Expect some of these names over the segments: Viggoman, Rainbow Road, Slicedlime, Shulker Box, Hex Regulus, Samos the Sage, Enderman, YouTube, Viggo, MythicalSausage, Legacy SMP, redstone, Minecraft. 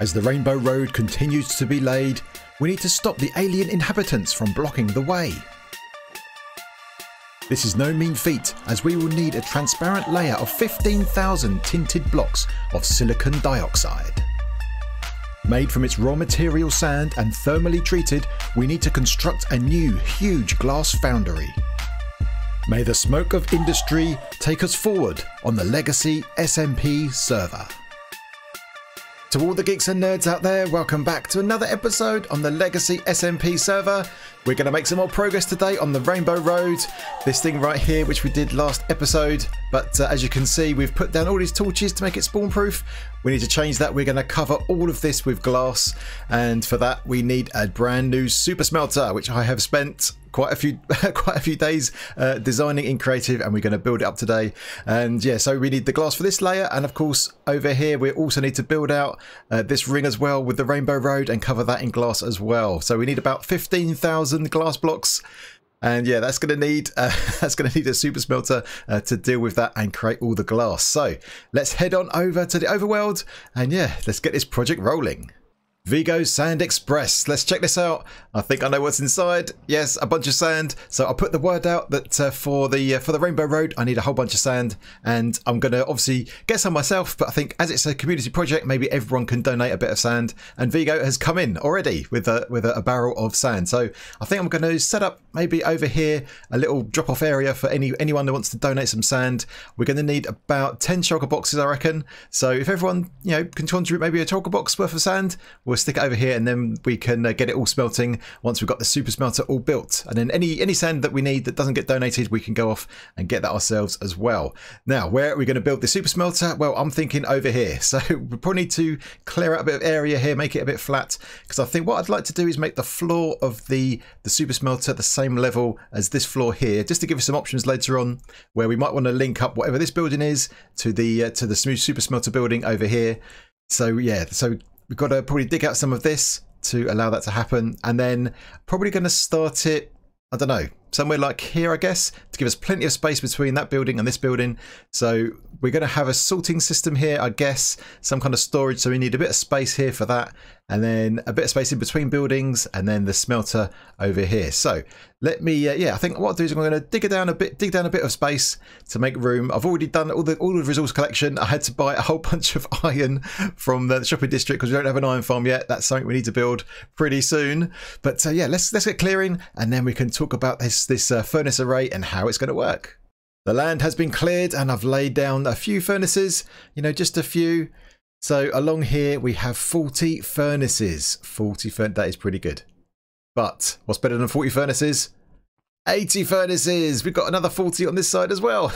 As the Rainbow Road continues to be laid, we need to stop the alien inhabitants from blocking the way. This is no mean feat, as we will need a transparent layer of 15,000 tinted blocks of silicon dioxide. Made from its raw material sand and thermally treated, we need to construct a new huge glass foundry. May the smoke of industry take us forward on the Legacy SMP server. To all the geeks and nerds out there, welcome back to another episode on the Legacy SMP server. We're going to make some more progress today on the Rainbow Road, this thing right here which we did last episode, but as you can see, we've put down all these torches to make it spawn proof. We need to change that. We're going to cover all of this with glass, and for that we need a brand new super smelter, which I have spent quite a few days designing in creative, and we're going to build it up today. And yeah, so we need the glass for this layer, and of course over here we also need to build out this ring as well with the Rainbow Road and cover that in glass as well. So we need about 15,000 glass blocks, and yeah, that's going to need a super smelter to deal with that and create all the glass. So let's head on over to the overworld, and yeah, let's get this project rolling. Viggo Sand Express. Let's check this out. I think I know what's inside. Yes, a bunch of sand. So I put the word out that for the Rainbow Road, I need a whole bunch of sand, and I'm gonna obviously get some myself. But I think as it's a community project, maybe everyone can donate a bit of sand. And Viggo has come in already with a barrel of sand. So I think I'm gonna set up maybe over here a little drop-off area for anyone that wants to donate some sand. We're gonna need about 10 shulker boxes, I reckon. So if everyone can contribute maybe a shulker box worth of sand, we'll stick it over here, and then we can get it all smelting once we've got the super smelter all built. And then any sand that we need that doesn't get donated, we can go off and get that ourselves as well. Now, where are we going to build the super smelter? Well, I'm thinking over here. So we probably need to clear out a bit of area here, make it a bit flat, because I think what I'd like to do is make the floor of the super smelter the same level as this floor here, just to give us some options later on where we might want to link up whatever this building is to the super smelter building over here. So yeah, so we've got to probably dig out some of this to allow that to happen, and then probably going to start it, I don't know, somewhere like here, I guess, to give us plenty of space between that building and this building. So we're going to have a sorting system here, I guess, some kind of storage. So we need a bit of space here for that, and then a bit of space in between buildings, and then the smelter over here. So let me, yeah, I think what I'll do is I'm going to dig down a bit of space to make room. I've already done all the resource collection. I had to buy a whole bunch of iron from the shopping district because we don't have an iron farm yet. That's something we need to build pretty soon. But yeah, let's get clearing, and then we can talk about this furnace array and how it's going to work. The land has been cleared, and I've laid down a few furnaces, just a few. So along here we have 40 furnaces. That is pretty good. But what's better than 40 furnaces? 80 furnaces. We've got another 40 on this side as well.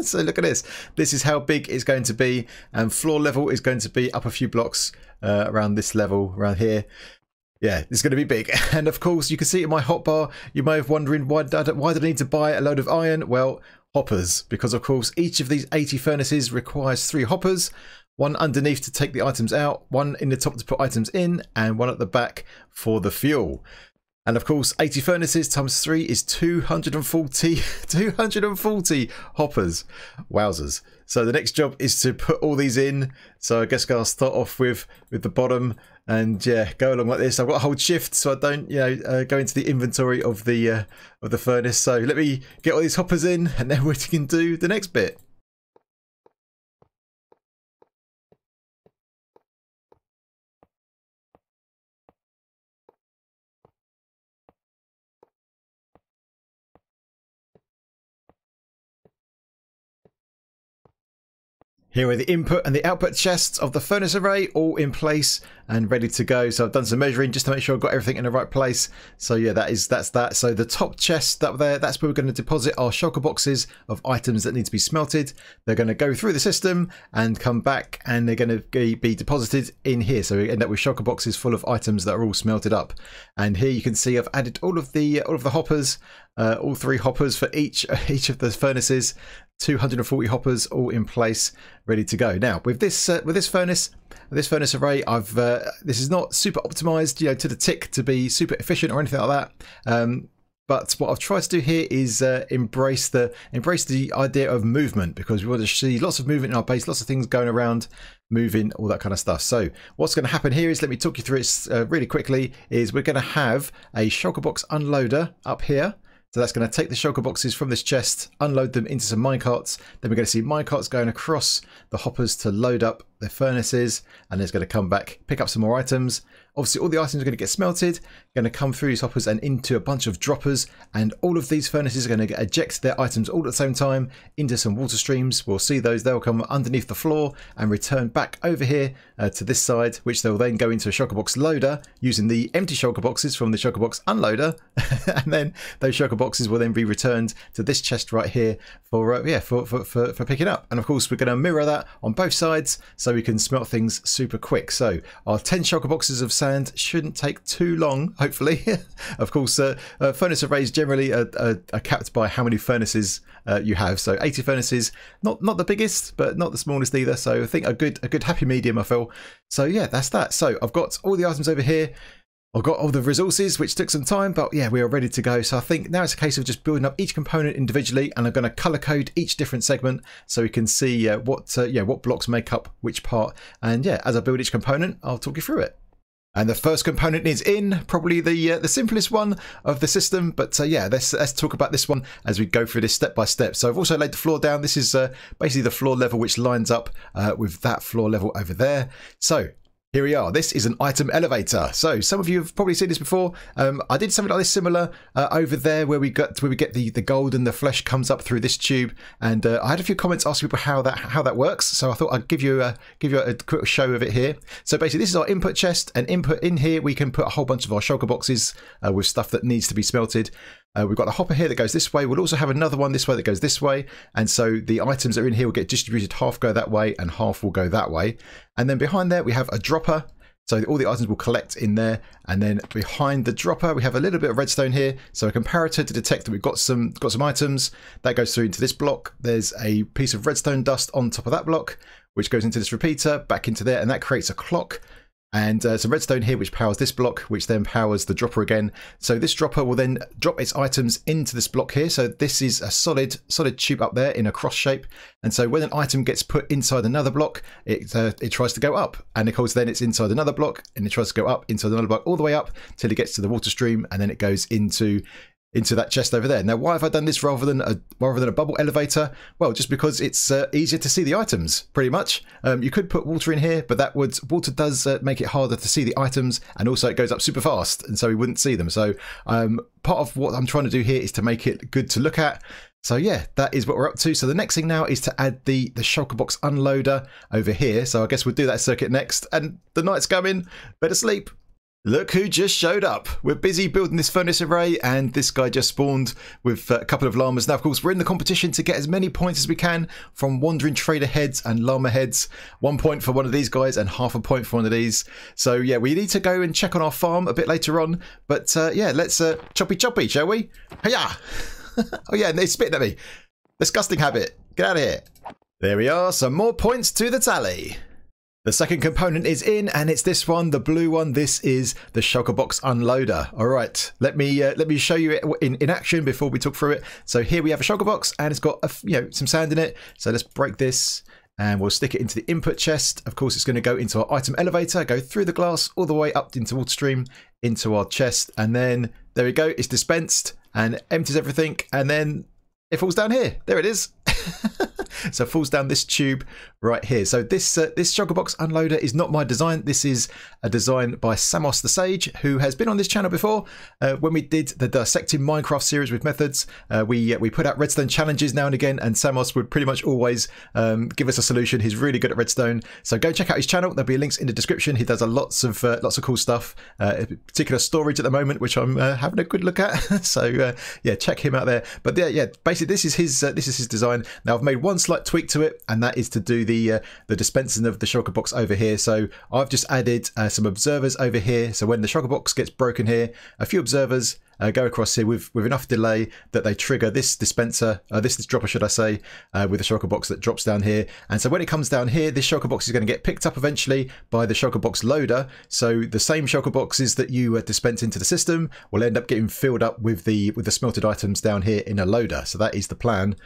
So look at this. This is how big it's going to be, and floor level is going to be up a few blocks around this level around here. Yeah, it's going to be big. And of course, you can see in my hotbar, you may have wondering why did I need to buy a load of iron? Well, hoppers, because of course each of these 80 furnaces requires 3 hoppers. One underneath to take the items out, one in the top to put items in, and one at the back for the fuel. And of course, 80 furnaces times 3 is 240, 240 hoppers. Wowzers. So the next job is to put all these in. So I guess I'll start off with the bottom, and yeah, go along like this. I've got a whole shift, so I don't, go into the inventory of the furnace. So let me get all these hoppers in, and then we can do the next bit. Here are the input and the output chests of the furnace array, all in place and ready to go. So I've done some measuring just to make sure I've got everything in the right place. So yeah, that's that. So the top chest up there, that's where we're going to deposit our shulker boxes of items that need to be smelted. They're going to go through the system and come back, and they're going to be deposited in here. So we end up with shulker boxes full of items that are all smelted up. And here you can see I've added all of the hoppers, all 3 hoppers for each of the furnaces. 240 hoppers all in place, ready to go. Now with this furnace array, this is not super optimized, to the tick to be super efficient or anything like that. But what I've tried to do here is embrace the idea of movement, because we want to see lots of movement in our base, lots of things going around, moving, all that kind of stuff. So what's going to happen here is, let me talk you through it really quickly, is we're going to have a shulker box unloader up here. So that's going to take the shulker boxes from this chest, unload them into some minecarts. Then we're going to see minecarts going across the hoppers to load up the furnaces, and it's going to come back, pick up some more items. Obviously, all the items are going to get smelted, going to come through these hoppers and into a bunch of droppers, and all of these furnaces are going to eject their items all at the same time into some water streams. We'll see those. They'll come underneath the floor and return back over here to this side, which they'll then go into a shulker box loader using the empty shulker boxes from the shulker box unloader, and then those shulker boxes will then be returned to this chest right here for picking up. And of course, we're going to mirror that on both sides so we can smelt things super quick. So our 10 shulker boxes of sand shouldn't take too long, hopefully. Of course, furnace arrays generally are capped by how many furnaces you have. So 80 furnaces, not the biggest, but not the smallest either. So I think a good happy medium, I feel. So yeah, that's that. So I've got all the items over here. I've got all the resources, which took some time, but yeah, we are ready to go. So I think now it's a case of just building up each component individually, and I'm going to color code each different segment so we can see what blocks make up which part. And yeah, as I build each component, I'll talk you through it. And the first component is in, probably the simplest one of the system, but yeah, let's talk about this one as we go through this step by step. So I've also laid the floor down. This is basically the floor level, which lines up with that floor level over there. So here we are. This is an item elevator. So some of you have probably seen this before. I did something like this similar over there where we get the gold and the flesh comes up through this tube. And I had a few comments asking people how that works. So I thought I'd give you a quick show of it here. So basically, this is our input chest, and input in here we can put a whole bunch of our shulker boxes with stuff that needs to be smelted. We've got a hopper here that goes this way. We'll also have another one this way that goes this way. And so the items that are in here will get distributed. Half go that way and half will go that way. And then behind there, we have a dropper. So all the items will collect in there. And then behind the dropper, we have a little bit of redstone here. So a comparator to detect that we've got some items. That goes through into this block. There's a piece of redstone dust on top of that block, which goes into this repeater, back into there. And that creates a clock. And some redstone here, which powers this block, which then powers the dropper again. So this dropper will then drop its items into this block here. So this is a solid tube up there in a cross shape. And so when an item gets put inside another block, it tries to go up. And of course, then it's inside another block, and it tries to go up inside another block, all the way up till it gets to the water stream, and then it goes into that chest over there. Now, why have I done this rather than a bubble elevator? Well, just because it's easier to see the items, pretty much. You could put water in here, but water does make it harder to see the items, and also it goes up super fast, and so we wouldn't see them. So part of what I'm trying to do here is to make it good to look at. So yeah, that is what we're up to. So the next thing now is to add the shulker box unloader over here. So I guess we'll do that circuit next, and the night's coming, better sleep. Look who just showed up. We're busy building this furnace array, and this guy just spawned with a couple of llamas. Now, of course, we're in the competition to get as many points as we can from wandering trader heads and llama heads. 1 point for one of these guys and half a point for one of these. So yeah, we need to go and check on our farm a bit later on. But yeah, let's choppy, shall we? Hiya! Oh yeah, and they spit at me. Disgusting habit. Get out of here. There we are. Some more points to the tally. The second component is in, and it's this one, the blue one. This is the shulker box unloader. All right, let me show you it in action before we talk through it. So here we have a shulker box, and it's got some sand in it. So let's break this, and we'll stick it into the input chest. Of course, it's going to go into our item elevator, go through the glass all the way up into water stream, into our chest, and then there we go. It's dispensed and empties everything, and then it falls down here. There it is. So it falls down this tube right here. So this shulker box unloader is not my design. This is a design by Samos the Sage, who has been on this channel before. When we did the Dissecting Minecraft series with methods, we put out redstone challenges now and again, and Samos would pretty much always give us a solution. He's really good at redstone. So go check out his channel. There'll be links in the description. He does lots of cool stuff, particular storage at the moment, which I'm having a good look at. So yeah, check him out there. But yeah, basically this is his design. Now I've made one slight tweak to it, and that is to do the dispensing of the shulker box over here. So I've just added some observers over here. So when the shulker box gets broken here, a few observers, go across here with enough delay that they trigger this dispenser, this dropper should I say, with a shulker box that drops down here. And so when it comes down here, this shulker box is going to get picked up eventually by the shulker box loader. So the same shulker boxes that you dispense into the system will end up getting filled up with the smelted items down here in a loader. So that is the plan.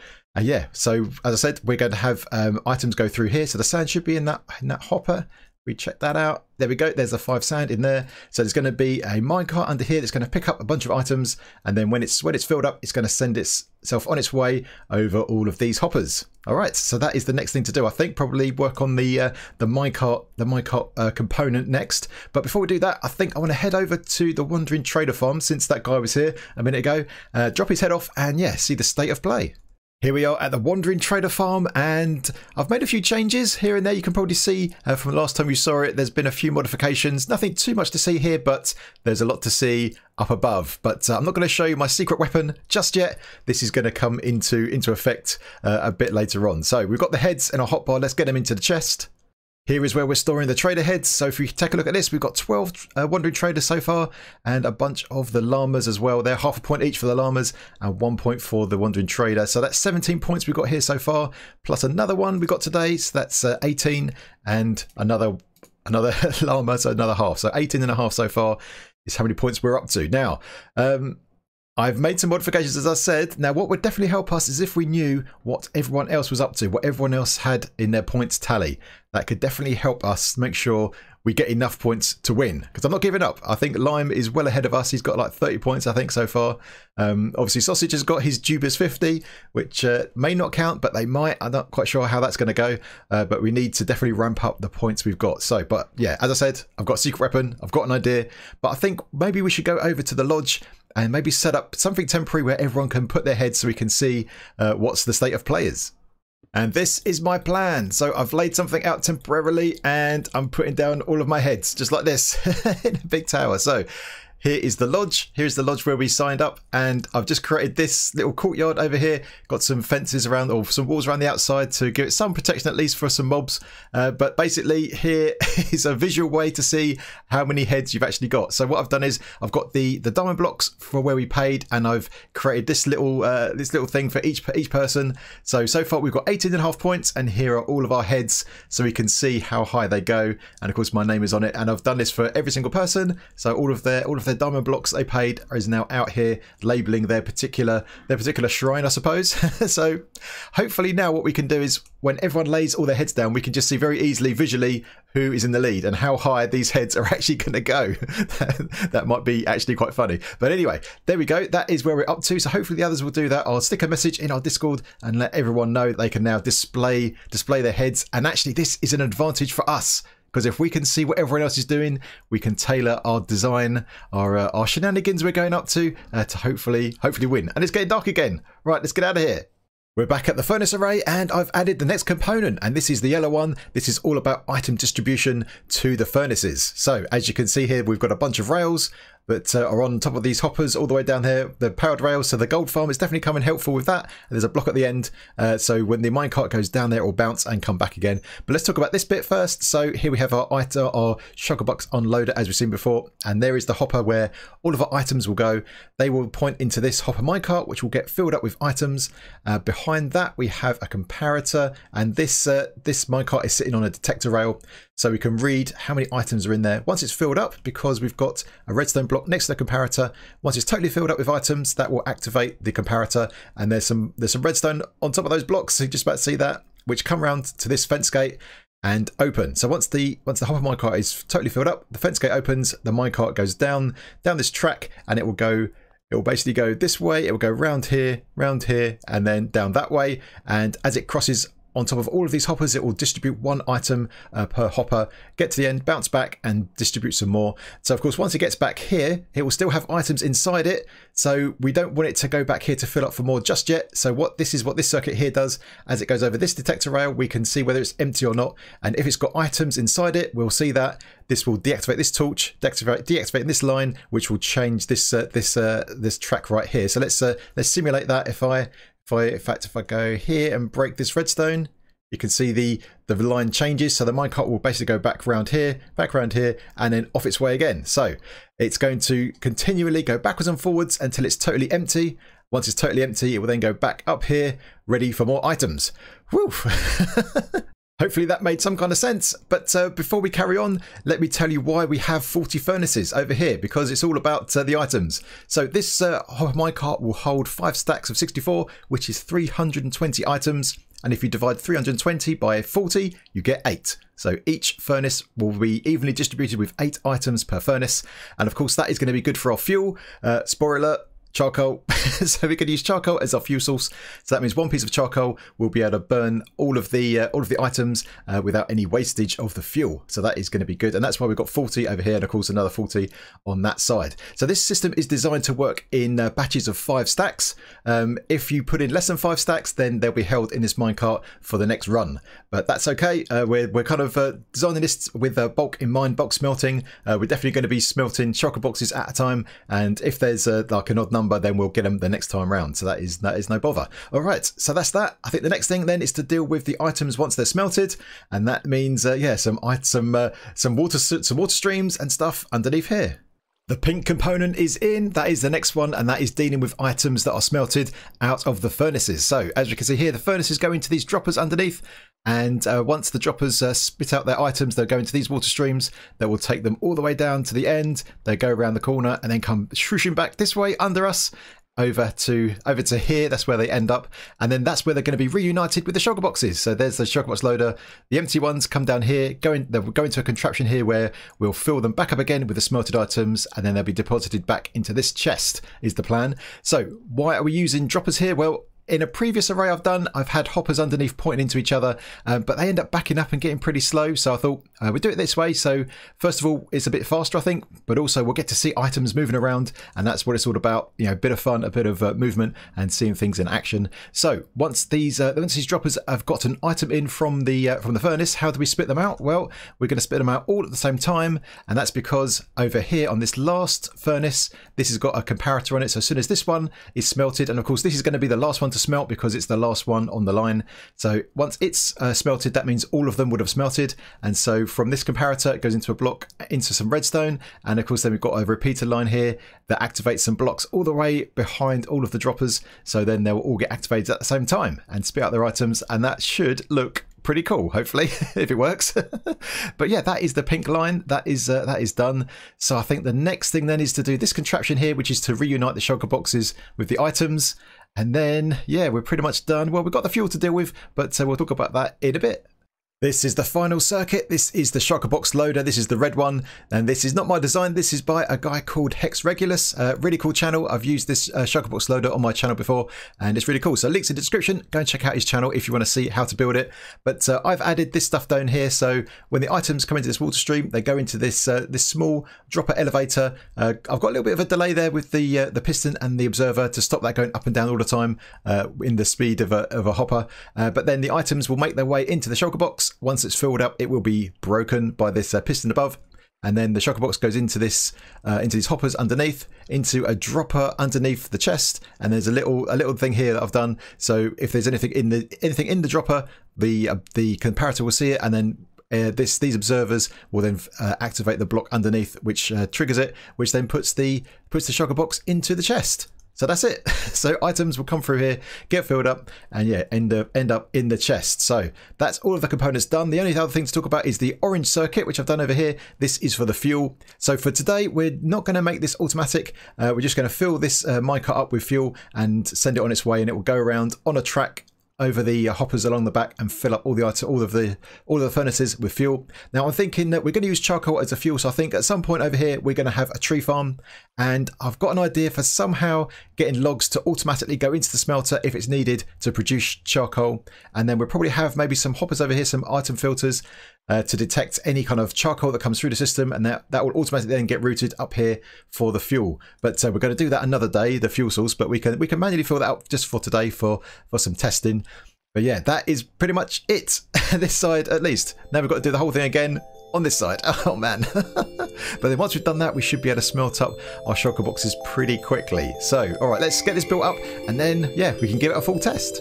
Yeah, so as I said, we're going to have items go through here. So the sand should be in that hopper. We check that out. There we go. There's the 5 sand in there. So there's going to be a minecart under here that's going to pick up a bunch of items, and then when it's filled up, it's going to send itself on its way over all of these hoppers. All right. So that is the next thing to do. I think probably work on the minecart component next. But before we do that, I think I want to head over to the Wandering Trader Farm, since that guy was here a minute ago. Drop his head off and yeah, see the state of play. Here we are at the Wandering Trader Farm, and I've made a few changes here and there. You can probably see from the last time you saw it, there's been a few modifications. Nothing too much to see here, but there's a lot to see up above. But I'm not going to show you my secret weapon just yet. This is going to come into effect a bit later on. So we've got the heads in our hotbar. Let's get them into the chest. Here is where we're storing the trader heads. So if we take a look at this, we've got 12 wandering traders so far, and a bunch of the llamas as well. They're half a point each for the llamas and 1 point for the wandering trader. So that's 17 points we've got here so far, plus another one we got today. So that's 18, and another llama, so another half. So 18 and a half so far is how many points we're up to. Now, I've made some modifications, as I said. Now, what would definitely help us is if we knew what everyone else was up to, what everyone else had in their points tally. That could definitely help us make sure we get enough points to win, because I'm not giving up. I think Lime is well ahead of us. He's got like 30 points, I think, so far. Obviously, Sausage has got his dubious 50, which may not count, but they might. I'm not quite sure how that's going to go, but we need to definitely ramp up the points we've got. So, but yeah, as I said, I've got a secret weapon. I've got an idea, but I think maybe we should go over to the lodge and maybe set up something temporary where everyone can put their heads so we can see what's the state of play is. And this is my plan. So I've laid something out temporarily, and I'm putting down all of my heads just like this in a big tower. So here is the lodge. Here's the lodge where we signed up, and I've just created this little courtyard over here. Got some fences around, or some walls around the outside to give it some protection, at least for some mobs. But basically here is a visual way to see how many heads you've actually got. So what I've done is I've got the diamond blocks for where we paid, and I've created this little thing for each person. So far we've got 18 and a half points, and here are all of our heads so we can see how high they go. And of course my name is on it, and I've done this for every single person. So all of their diamond blocks they paid is now out here labeling their particular shrine, I suppose. So hopefully now what we can do is when everyone lays all their heads down, we can just see very easily visually who is in the lead and how high these heads are actually going to go. That might be actually quite funny. But anyway, there we go. That is where we're up to. So hopefully the others will do that. I'll stick a message in our Discord and let everyone know they can now display their heads. And actually this is an advantage for us, because if we can see what everyone else is doing, we can tailor our design, our shenanigans we're going up to hopefully win. And it's getting dark again. Right, let's get out of here. We're back at the furnace array, and I've added the next component, and this is the yellow one. This is all about item distribution to the furnaces. So as you can see here, we've got a bunch of rails that are on top of these hoppers all the way down here, the powered rails. So the gold farm is definitely coming helpful with that. And there's a block at the end. So when the minecart goes down there, it will bounce and come back again. But let's talk about this bit first. So here we have our shulker box unloader, as we've seen before. And there is the hopper where all of our items will go. They will point into this hopper minecart, which will get filled up with items. Behind that, we have a comparator. And this minecart is sitting on a detector rail. So we can read how many items are in there. Once it's filled up, because we've got a redstone block next to the comparator, once it's totally filled up with items, that will activate the comparator, and there's some redstone on top of those blocks, so you just about to see that, which come round to this fence gate and open. So once the hopper minecart is totally filled up, the fence gate opens, the minecart goes down this track, and it will basically go this way, it will go round here, and then down that way. And as it crosses on top of all of these hoppers, it will distribute one item per hopper, get to the end, bounce back, and distribute some more. So of course, once it gets back here, it will still have items inside it. So we don't want it to go back here to fill up for more just yet. So what this circuit here does, as it goes over this detector rail, we can see whether it's empty or not. And if it's got items inside it, we'll see that. This will deactivate this torch, deactivate this line, which will change this track right here. So let's simulate that. If I go here and break this redstone, You can see the line changes, so the minecart will basically go back around here, and then off its way again. So it's going to continually go backwards and forwards until it's totally empty. Once it's totally empty, it will then go back up here, ready for more items. Woo! Hopefully that made some kind of sense, but before we carry on, let me tell you why we have 40 furnaces over here, because it's all about the items. So this minecart will hold 5 stacks of 64, which is 320 items, and if you divide 320 by 40, you get 8. So each furnace will be evenly distributed with 8 items per furnace, and of course that is going to be good for our fuel. Spoiler alert, charcoal. So we could use charcoal as our fuel source. So that means one piece of charcoal will be able to burn all of the items without any wastage of the fuel. So that is going to be good, and that's why we've got 40 over here, and of course another 40 on that side. So this system is designed to work in batches of 5 stacks. If you put in less than 5 stacks, then they'll be held in this minecart for the next run. But that's okay. We're kind of designing this with bulk in mind, bulk smelting. We're definitely going to be smelting chocolate boxes at a time, and if there's like an odd number, then we'll get them the next time round. So that is no bother. All right, so that's that. I think the next thing then is to deal with the items once they're smelted, and that means yeah, some water streams and stuff underneath here. The pink component is in, that is the next one, and that is dealing with items that are smelted out of the furnaces. So as you can see here, the furnaces go into these droppers underneath, and once the droppers spit out their items, they'll go into these water streams that will take them all the way down to the end. They go around the corner and then come shrooshing back this way under us, over to here. That's where they end up, and then that's where they're going to be reunited with the sugar boxes. So there's the sugar box loader. The empty ones come down here, they'll go into a contraption here where we'll fill them back up again with the smelted items, and then they'll be deposited back into this chest is the plan. So why are we using droppers here? Well, in a previous array I've done, I've had hoppers underneath pointing into each other, but they end up backing up and getting pretty slow. So I thought we'd do it this way. So first of all, it's a bit faster, I think, but also we'll get to see items moving around, and that's what it's all about. You know, a bit of fun, a bit of movement, and seeing things in action. So once these droppers have got an item in from the furnace, how do we spit them out? Well, we're going to spit them out all at the same time, and that's because over here on this last furnace, this has got a comparator on it. So as soon as this one is smelted, and of course this is going to be the last one to smelt because it's the last one on the line. So once it's smelted, that means all of them would have smelted, and so from this comparator it goes into a block, into some redstone, and of course then we've got a repeater line here that activates some blocks all the way behind all of the droppers, so then they will all get activated at the same time and spit out their items, and that should look pretty cool, hopefully, if it works. But yeah, that is the pink line. That is done. So I think the next thing then is to do this contraption here, which is to reunite the shulker boxes with the items. And then, yeah, we're pretty much done. Well, we've got the fuel to deal with, but we'll talk about that in a bit. This is the final circuit. This is the shulker box loader. This is the red one. And this is not my design. This is by a guy called Hex Regulus. Really cool channel. I've used this shulker box loader on my channel before, and it's really cool. So links in the description. Go and check out his channel if you want to see how to build it. But I've added this stuff down here. So when the items come into this water stream, they go into this this small dropper elevator. I've got a little bit of a delay there with the piston and the observer to stop that going up and down all the time in the speed of a hopper. But then the items will make their way into the shulker box. Once it's filled up, it will be broken by this piston above, and then the shulker box goes into this into these hoppers underneath, into a dropper underneath the chest, and there's a little thing here that I've done. So if there's anything in the dropper, the comparator will see it, and then these observers will then activate the block underneath, which triggers it, which then puts the shulker box into the chest. So that's it. So items will come through here, get filled up, and yeah, end up in the chest. So that's all of the components done. The only other thing to talk about is the orange circuit, which I've done over here. This is for the fuel. So for today, we're not going to make this automatic. We're just going to fill this minecart up with fuel and send it on its way, and it will go around on a track over the hoppers along the back and fill up all of the furnaces with fuel. Now I'm thinking that we're going to use charcoal as a fuel, so I think at some point over here we're going to have a tree farm, and I've got an idea for somehow getting logs to automatically go into the smelter if it's needed to produce charcoal, and then we'll probably have maybe some hoppers over here, some item filters to detect any kind of charcoal that comes through the system, and that will automatically then get routed up here for the fuel. But we're going to do that another day, the fuel source, but we can manually fill that out just for today for some testing. But yeah, that is pretty much it. This side at least. Now we've got to do the whole thing again on this side. Oh man. But then once we've done that, we should be able to smelt up our shulker boxes pretty quickly. So all right, let's get this built up, and then yeah, we can give it a full test.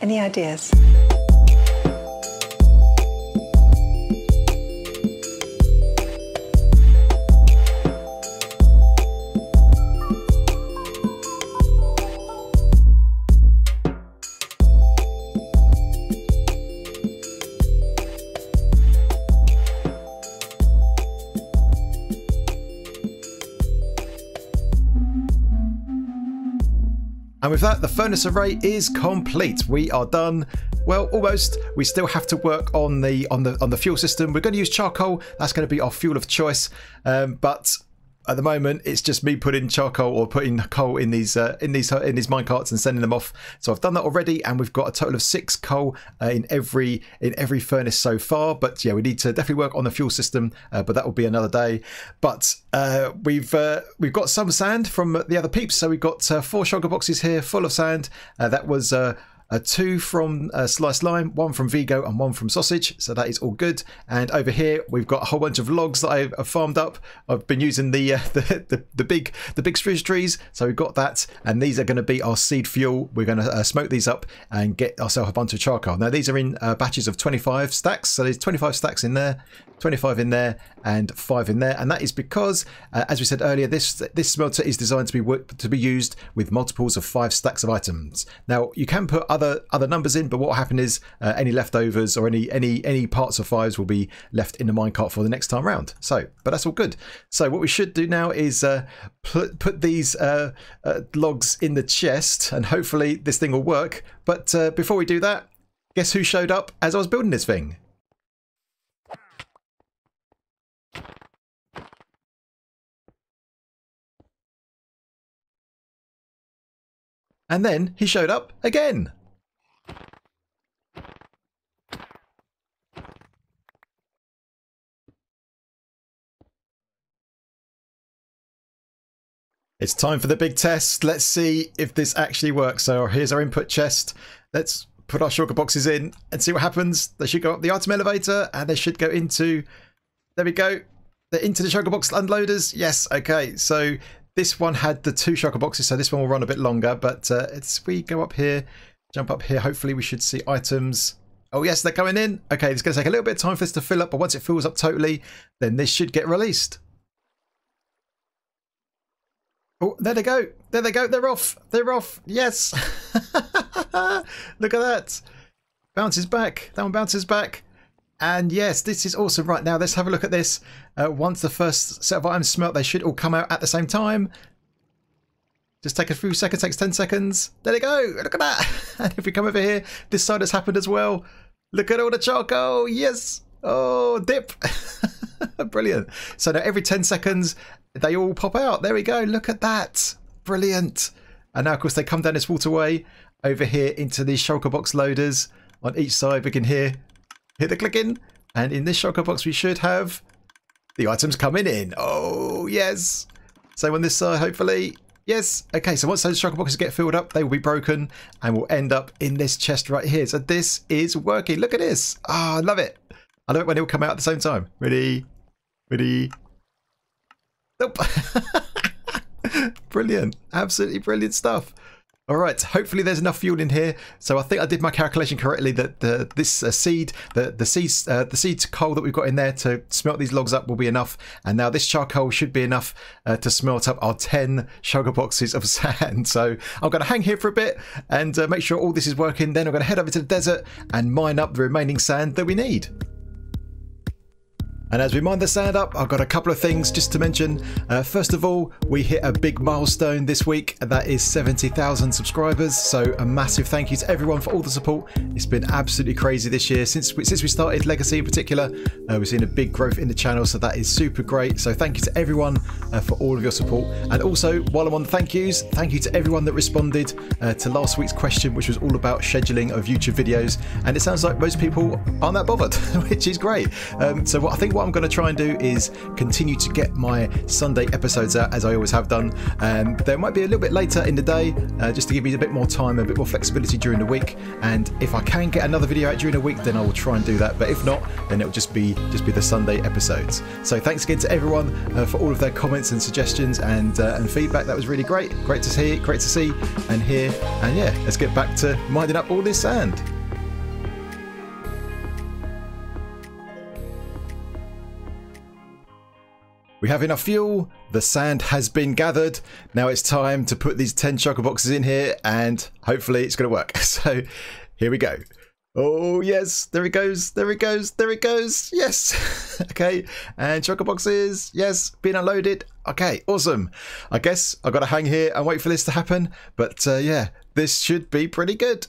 Any ideas? And with that, the furnace array is complete. We are done. Well, almost. We still have to work on the fuel system. We're going to use charcoal. That's going to be our fuel of choice. But at the moment, it's just me putting charcoal or putting coal in these minecarts and sending them off. So I've done that already, and we've got a total of 6 coal in every furnace so far. But yeah, we need to definitely work on the fuel system, but that will be another day. But we've got some sand from the other peeps, so we've got 4 sugar boxes here full of sand. That was 2 from Slicedlime, 1 from Vigo and 1 from Sausage, so that is all good. And over here we've got a whole bunch of logs that I've farmed up. I've been using the big spruce trees, so we've got that, and these are going to be our seed fuel. We're going to smoke these up and get ourselves a bunch of charcoal. Now these are in batches of 25 stacks, so there's 25 stacks in there, 25 in there and 5 in there, and that is because as we said earlier, this smelter is designed to be used with multiples of 5 stacks of items. Now you can put other numbers in, but what will happen is any leftovers or any parts of 5s will be left in the minecart for the next time round. So, but that's all good. So what we should do now is put these logs in the chest, and hopefully this thing will work. But before we do that, guess who showed up as I was building this thing? And then he showed up again. It's time for the big test. Let's see if this actually works. So here's our input chest. Let's put our sugar boxes in and see what happens. They should go up the item elevator, and they should go into, there we go. They're into the sugar box unloaders. Yes, okay. So this one had the 2 sugar boxes, so this one will run a bit longer. But as we go up here, jump up here, hopefully we should see items. Oh yes, they're coming in. Okay, it's going to take a little bit of time for this to fill up, but once it fills up totally, then this should get released. Oh, there they go. There they go. They're off. They're off. Yes. Look at that. Bounces back. That one bounces back. And yes, this is awesome. Right now, let's have a look at this. Once the first set of items smelt, they should all come out at the same time. Just take a few seconds. Takes 10 seconds. There they go. Look at that. And if we come over here, this side has happened as well. Look at all the charcoal. Yes. Oh, dip. Brilliant. So now every 10 seconds, they all pop out. There we go. Look at that. Brilliant. And now, of course, they come down this waterway over here into these shulker box loaders. On each side, we can hit the clicking. And in this shulker box, we should have the items coming in. Oh, yes. So on this side, hopefully. Yes. Okay, so once those shulker boxes get filled up, they will be broken and will end up in this chest right here. So this is working. Look at this. Ah, oh, I love it. I love it when it will come out at the same time. Ready? Ready? Nope. Brilliant. Absolutely brilliant stuff. All right, hopefully there's enough fuel in here. So I think I did my calculation correctly that the seed coal that we've got in there to smelt these logs up will be enough. And now this charcoal should be enough to smelt up our 10 sugar boxes of sand. So I'm going to hang here for a bit and make sure all this is working. Then I'm going to head over to the desert and mine up the remaining sand that we need. And as we mine the sand up, I've got a couple of things just to mention. First of all, we hit a big milestone this week, and that is 70,000 subscribers. So a massive thank you to everyone for all the support. It's been absolutely crazy this year. Since we started Legacy in particular, we've seen a big growth in the channel, so that is super great. So thank you to everyone for all of your support. And also, while I'm on thank yous, thank you to everyone that responded to last week's question, which was all about scheduling of YouTube videos. And it sounds like most people aren't that bothered, which is great. So what I think what I'm going to try and do is continue to get my Sunday episodes out as I always have done. They might be a little bit later in the day, just to give me a bit more time, a bit more flexibility during the week. And if I can get another video out during the week, then I will try and do that. But if not, then it'll just be the Sunday episodes. So thanks again to everyone for all of their comments and suggestions and feedback. That was really great. Great to hear, great to see and hear. And yeah, let's get back to mining up all this sand. We have enough fuel, the sand has been gathered, now it's time to put these 10 chocolate boxes in here and hopefully it's going to work. So here we go. Oh yes, there it goes, there it goes, there it goes, yes! Okay, and chocolate boxes, yes, being unloaded, okay, awesome. I guess I've got to hang here and wait for this to happen, but yeah, this should be pretty good.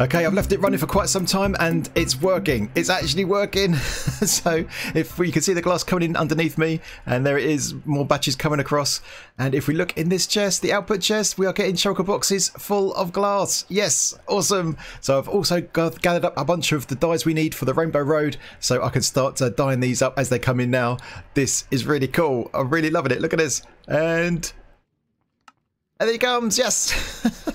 Okay, I've left it running for quite some time and it's working. It's actually working. So if we can see the glass coming in underneath me, and there it is, more batches coming across. And if we look in this chest, the output chest, we are getting chocolate boxes full of glass. Yes, awesome. So I've also gathered up a bunch of the dyes we need for the Rainbow Road, so I can start dyeing these up as they come in now. This is really cool. I'm really loving it. Look at this. And there he comes. Yes.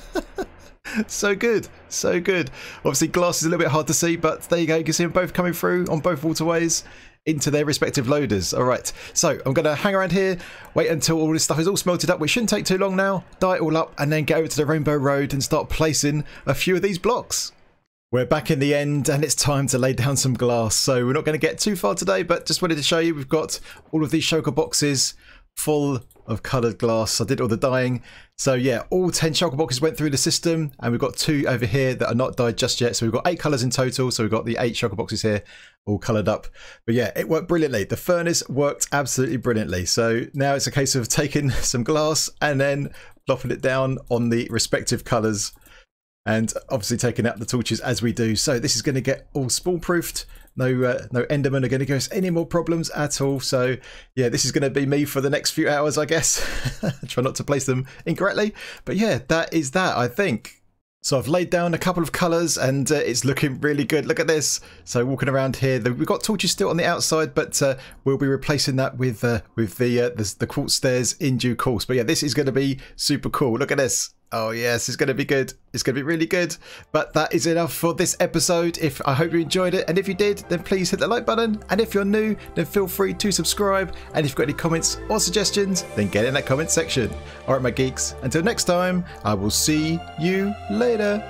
So good, so good. Obviously glass is a little bit hard to see, but there you go, you can see them both coming through on both waterways into their respective loaders. All right, so I'm gonna hang around here, wait until all this stuff is all smelted up, which shouldn't take too long now, dye it all up, and then get over to the Rainbow Road and start placing a few of these blocks. We're back in the end and it's time to lay down some glass. So we're not going to get too far today, but just wanted to show you we've got all of these chocolate boxes full of coloured glass. I did all the dyeing. So yeah, all 10 chocolate boxes went through the system, and we've got 2 over here that are not dyed just yet. So we've got 8 colours in total. So we've got the 8 chocolate boxes here all coloured up. But yeah, it worked brilliantly. The furnace worked absolutely brilliantly. So now it's a case of taking some glass and then plopping it down on the respective colours, and obviously taking out the torches as we do. So this is going to get all spawn proofed. No Endermen are going to give us any more problems at all. So yeah, this is going to be me for the next few hours, I guess. Try not to place them incorrectly. But yeah, that is that, I think. So I've laid down a couple of colours and it's looking really good. Look at this. So walking around here, we've got torches still on the outside, but we'll be replacing that with the quartz stairs in due course. But yeah, this is going to be super cool. Look at this. Oh yes, it's going to be good. It's going to be really good. But that is enough for this episode. I hope you enjoyed it, and if you did, then please hit the like button. And if you're new, then feel free to subscribe. And if you've got any comments or suggestions, then get in that comment section. All right, my geeks. Until next time, I will see you later.